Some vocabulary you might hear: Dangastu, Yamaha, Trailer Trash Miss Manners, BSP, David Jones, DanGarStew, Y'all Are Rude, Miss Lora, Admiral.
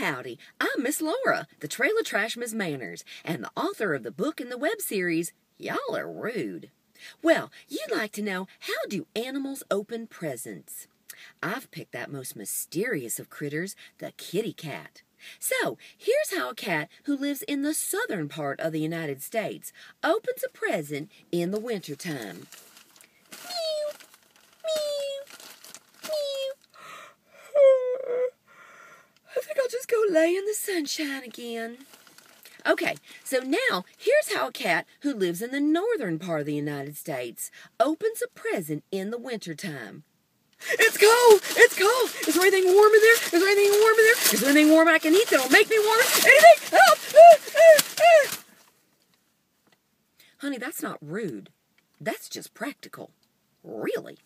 Howdy, I'm Miss Lora, the Trailer Trash Miss Manners, and the author of the book and the web series, Y'all Are Rude. Well, you'd like to know, how do animals open presents? I've picked that most mysterious of critters, the kitty cat. So, here's how a cat who lives in the southern part of the United States opens a present in the wintertime. Meow, meow, meow. I think I'll just go lay in the sunshine again. Okay, so now, here's how a cat who lives in the northern part of the United States opens a present in the wintertime. It's cold! It's cold! Is there anything warm in there? Is there anything warm in there? Is there anything warm I can eat that'll make me warm? Anything? Help! Honey, that's not rude. That's just practical. Really.